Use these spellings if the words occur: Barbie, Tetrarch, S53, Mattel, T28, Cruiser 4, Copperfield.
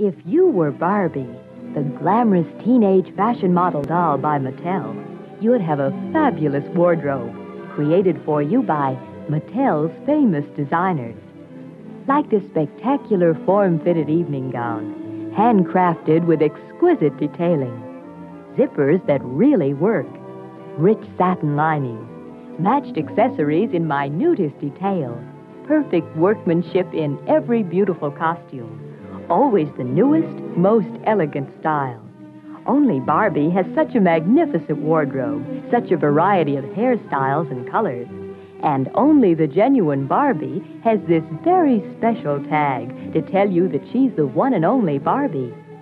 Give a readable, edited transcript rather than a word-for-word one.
If you were Barbie, the glamorous teenage fashion model doll by Mattel, you'd have a fabulous wardrobe created for you by Mattel's famous designers. Like this spectacular form-fitted evening gown, handcrafted with exquisite detailing, zippers that really work, rich satin linings, matched accessories in minutest detail, perfect workmanship in every beautiful costume. Always the newest, most elegant style. Only Barbie has such a magnificent wardrobe, such a variety of hairstyles and colors. And only the genuine Barbie has this very special tag to tell you that she's the one and only Barbie.